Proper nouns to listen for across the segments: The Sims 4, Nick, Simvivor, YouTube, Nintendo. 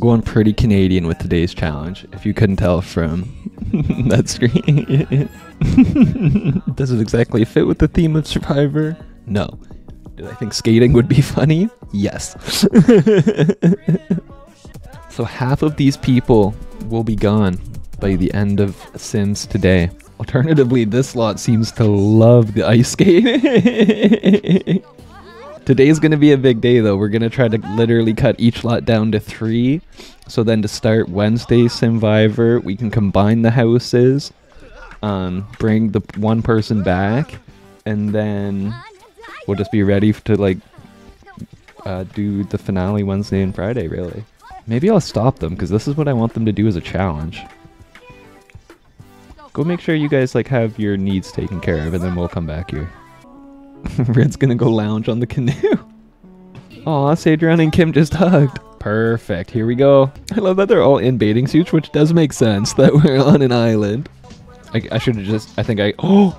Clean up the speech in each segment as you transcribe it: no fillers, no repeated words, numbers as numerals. going pretty Canadian with today's challenge, if you couldn't tell from that screen. Does it exactly fit with the theme of Survivor? No. Did I think skating would be funny? Yes. So half of these people will be gone by the end of Sims today. Alternatively, this lot seems to love the ice skating. Today's gonna be a big day though. We're gonna try to literally cut each lot down to 3. So then to start Wednesday Simvivor, we can combine the houses, bring the one person back, and then we'll just be ready to like do the finale Wednesday and Friday really. Maybe I'll stop them because this is what I want them to do as a challenge. Go make sure you guys like have your needs taken care of and then we'll come back here. Red's gonna go lounge on the canoe. Aw, Sadron and Kim just hugged. Perfect, here we go. I love that they're all in bathing suits, which does make sense that we're on an island. I should have just, oh!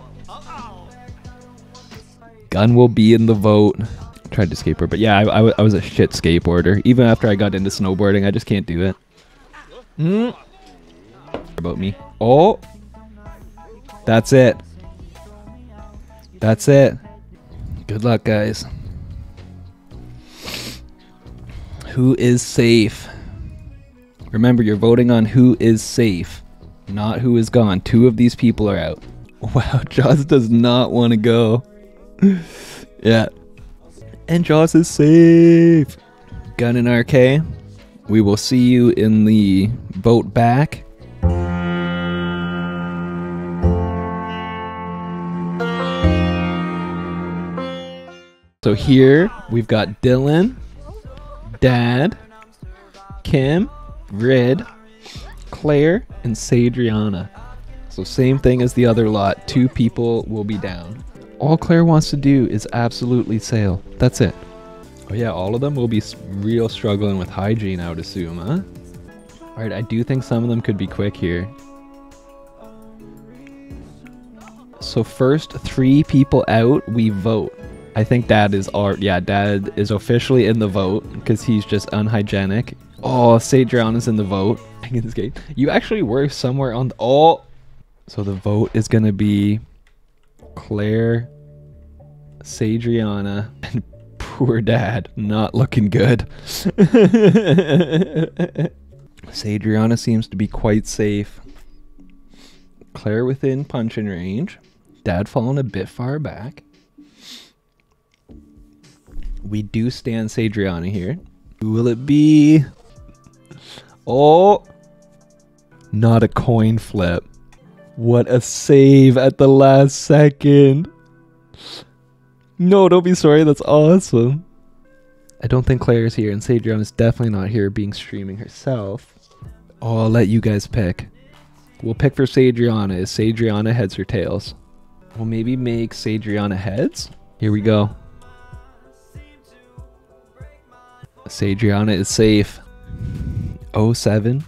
Gun will be in the vote. I tried to skateboard, but yeah, I was a shit skateboarder. Even after I got into snowboarding, I just can't do it. About me. Oh! That's it. That's it. Good luck, guys. Who is safe? Remember, you're voting on who is safe, not who is gone. 2 of these people are out. Wow, Jaws does not want to go. Yeah. And Jaws is safe. Gun and RK, we will see you in the vote back. So here, we've got Dylan, Dad, Kim, Rid, Claire, and Sadriana. So same thing as the other lot, 2 people will be down. All Claire wants to do is absolutely sail, that's it. Oh yeah, all of them will be real struggling with hygiene, I would assume, huh? Alright, I do think some of them could be quick here. So first 3 people out, we vote. I think Dad is Dad is officially in the vote because he's just unhygienic. Oh, Sadron is in the vote. I can skate. You actually were somewhere on the So the vote is gonna be Claire, Sadriana, and poor Dad. Not looking good. Sadriana seems to be quite safe. Claire within punching range. Dad falling a bit far back. We do stand Sadriana here. Who will it be? Oh! Not a coin flip. What a save at the last second. No, don't be sorry. That's awesome. I don't think Claire's here, and Sadriana is definitely not here being streaming herself. Oh, I'll let you guys pick. We'll pick for Sadriana. Is Sadriana heads or tails? We'll maybe make Sadriana heads. Here we go. Sadriana is safe. 07.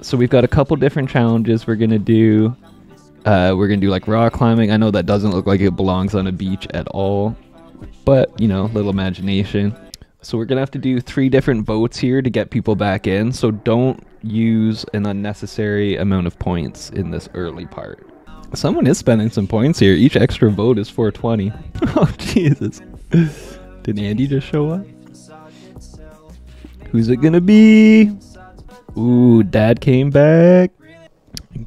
So we've got a couple different challenges we're gonna do. We're gonna do like rock climbing. I know that doesn't look like it belongs on a beach at all, but you know, little imagination. So we're gonna have to do 3 different votes here to get people back in. So don't use an unnecessary amount of points in this early part. Someone is spending some points here. Each extra vote is 420. Oh, Jesus. Did Andy just show up? Who's it gonna be? Ooh, Dad came back.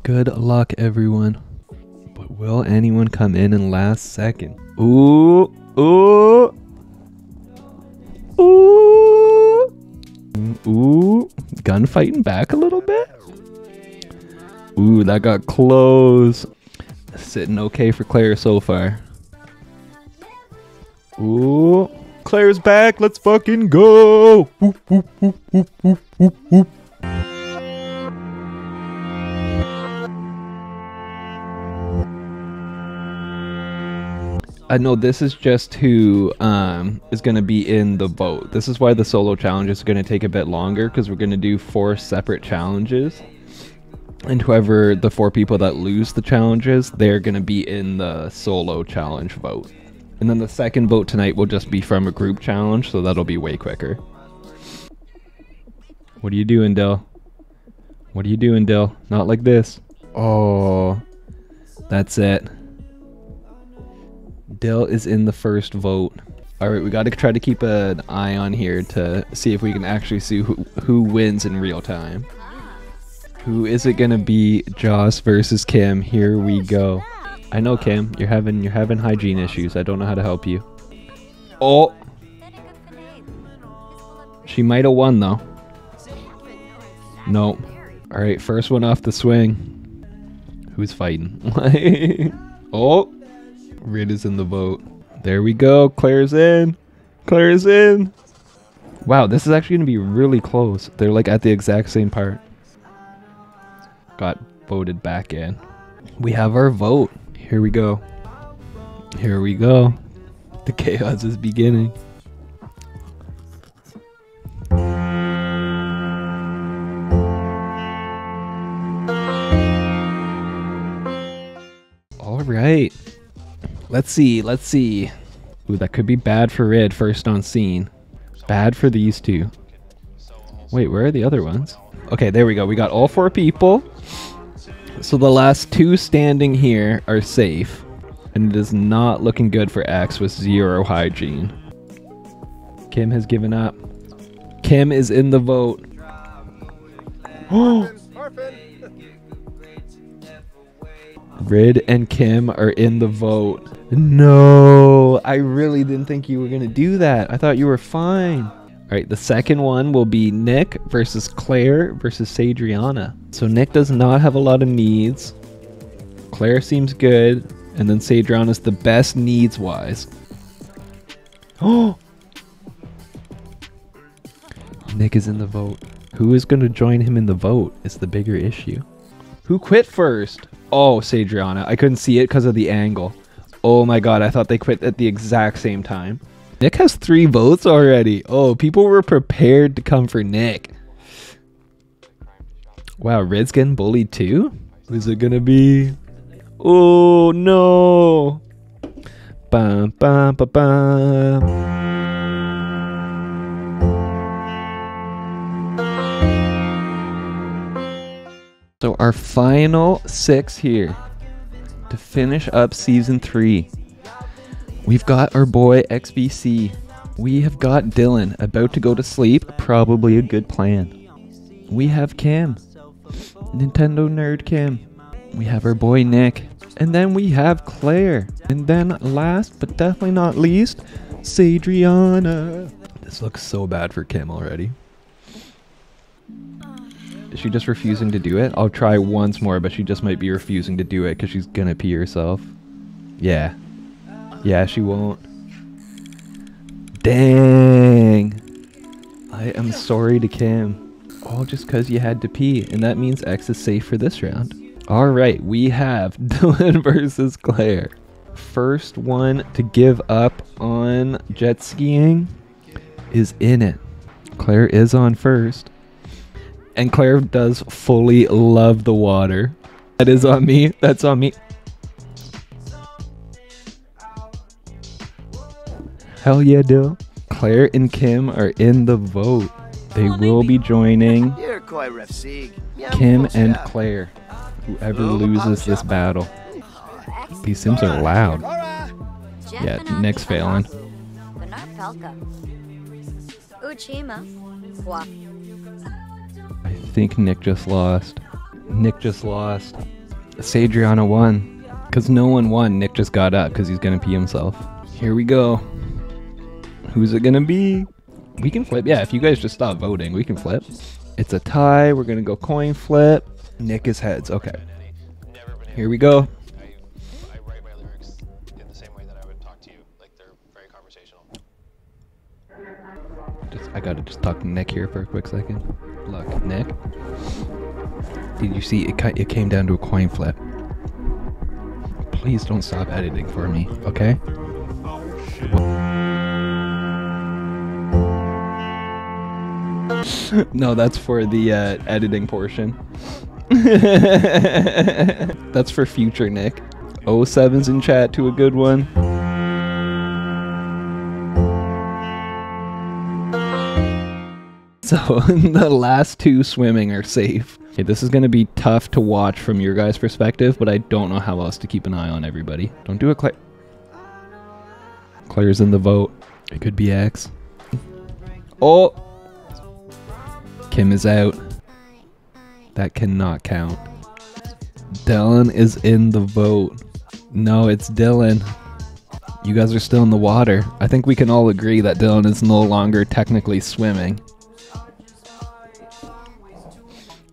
Good luck, everyone. But will anyone come in last second? Ooh, ooh. Ooh. Ooh. Gunfighting back a little bit? Ooh, that got close. Sitting okay for Claire so far. Ooh, Claire's back. Let's fucking go. Whoop, whoop, whoop, whoop, whoop, whoop, whoop. I know this is just who is going to be in the vote. This is why the solo challenge is going to take a bit longer because we're going to do 4 separate challenges. And whoever the four people that lose the challenges, they're going to be in the solo challenge vote. And then the second vote tonight will just be from a group challenge, so that'll be way quicker. What are you doing, Dill? What are you doing, Dill? Not like this. Oh, that's it. Dill is in the first vote. All right, we got to try to keep an eye on here to see if we can actually see who wins in real time. Who is it gonna be? Joss versus Kim. Here we go. I know, Kim, you're having hygiene issues. I don't know how to help you. Oh, she might have won though. Nope. All right, first one off the swing. Who's fighting? Oh, Rid is in the vote. There we go. Claire's in. Claire's in. Wow, this is actually gonna be really close. They're like at the exact same part. Got voted back in. We have our vote. Here we go. Here we go. The chaos is beginning. All right. Let's see. Let's see. Ooh, that could be bad for Rid first on scene. Bad for these two. Wait, where are the other ones? Okay, there we go. We got all four people. So the last two standing here are safe. And it is not looking good for X with 0 hygiene. Kim has given up. Kim is in the vote. Rid and Kim are in the vote. No, I really didn't think you were going to do that. I thought you were fine. All right, the second one will be Nick versus Claire versus Sadriana. So Nick does not have a lot of needs. Claire seems good. And then Sadriana's the best needs-wise. Oh! Nick is in the vote. Who is going to join him in the vote is the bigger issue. Who quit first? Oh, Sadriana. I couldn't see it because of the angle. Oh my god, I thought they quit at the exact same time. Nick has 3 votes already. Oh, people were prepared to come for Nick. Wow, Rid's getting bullied too? Who's it gonna be? Oh, no. Bum, bum, bum, bum. So our final 6 here to finish up season 3. We've got our boy XBC. We have got Dylan about to go to sleep. Probably a good plan. We have Kim. Nintendo nerd Kim. We have our boy Nick. And then we have Claire. And then last but definitely not least, Sadriana. This looks so bad for Kim already. Is she just refusing to do it? I'll try once more, but she just might be refusing to do it because she's gonna pee herself. Yeah. Yeah, she won't. Dang. I am sorry to Kim. All just because you had to pee. And that means X is safe for this round. All right, we have Dylan versus Claire. First one to give up on jet skiing is in it. Claire is on first. And Claire does fully love the water. That is on me. That's on me. Hell yeah, Dill. Claire and Kim are in the vote. They will be joining Kim and Claire, whoever loses this battle. These Sims are loud. Yeah, Nick's failing. I think Nick just lost. Nick just lost. Sadriana won. Because no one won, Nick just got up because he's going to pee himself. Here we go. Who's it gonna be? We can flip. Yeah, if you guys just stop voting, we can flip. It's a tie. We're gonna go coin flip. Nick is heads. Okay. Here we go. I write my lyrics in the same way that I would talk to you. Like, they're very conversational. I gotta just talk to Nick here for a quick second. Look, Nick. Did you see it came down to a coin flip? Please don't stop editing for me, okay? Oh, shit. No, that's for the editing portion. That's for future Nick. 07's in chat to a good one. So the last two swimming are safe. Okay, this is going to be tough to watch from your guys' perspective, but I don't know how else to keep an eye on everybody. Don't do it, Claire. Claire's in the vote. It could be X. Oh! Kim is out. That cannot count. Dylan is in the vote. No, it's Dylan. You guys are still in the water. I think we can all agree that Dylan is no longer technically swimming.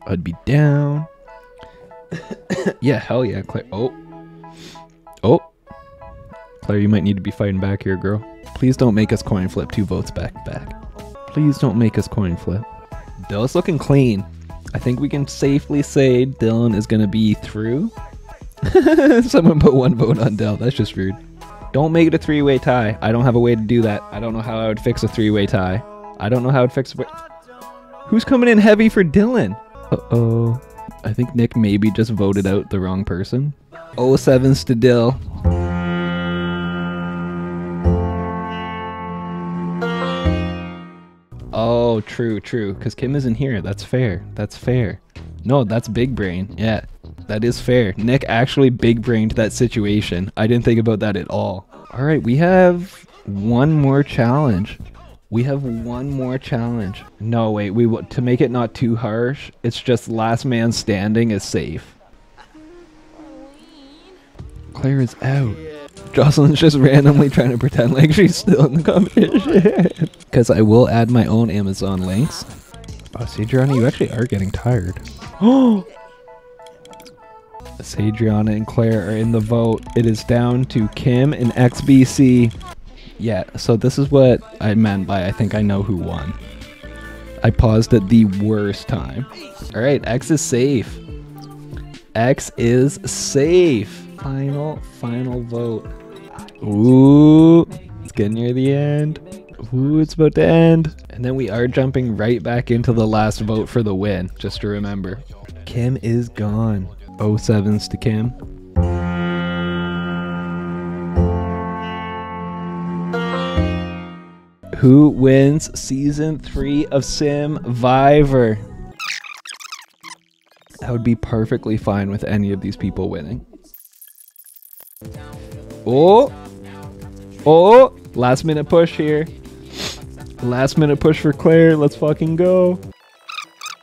I'd be down. Yeah, hell yeah, Claire. Oh. Oh. Claire, you might need to be fighting back here, girl. Please don't make us coin flip 2 votes back to back. Please don't make us coin flip. Dylan's looking clean. I think we can safely say Dylan is going to be through. Someone put 1 vote on Dylan. That's just rude. Don't make it a 3-way tie. I don't have a way to do that. I don't know how I would fix a 3-way tie. I don't know how I would fix... Who's coming in heavy for Dylan? Uh-oh. I think Nick maybe just voted out the wrong person. 07's to Dill. Oh, true, true. Because Kim isn't here. That's fair. That's fair. No, that's big brain. Yeah, that is fair. Nick actually big brained that situation. I didn't think about that at all. All right, we have one more challenge. We have one more challenge. No, wait, to make it not too harsh, it's just last man standing is safe. Claire is out. Jocelyn's just randomly trying to pretend like she's still in the competition. Because I will add my own Amazon links. Oh, Sadriana, you actually are getting tired. Oh! Sadriana and Claire are in the vote. It is down to Kim and XBC. Yeah, so this is what I meant by I think I know who won. I paused at the worst time. All right, X is safe. X is safe. Final vote. Ooh, it's getting near the end. Ooh, it's about to end. And then we are jumping right back into the last vote for the win, just to remember. Kim is gone. 07's to Kim. Who wins season 3 of Simvivor? I would be perfectly fine with any of these people winning. Oh, oh, last minute push here. Last minute push for Claire. Let's fucking go.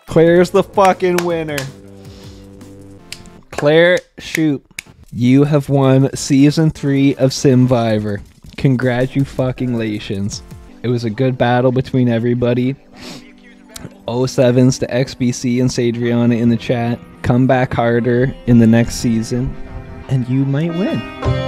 Claire's the fucking winner. Claire, shoot. You have won season 3 of Simvivor. Congratulations. It was a good battle between everybody. 07's to XBC and Sadriana in the chat. Come back harder in the next season, and you might win.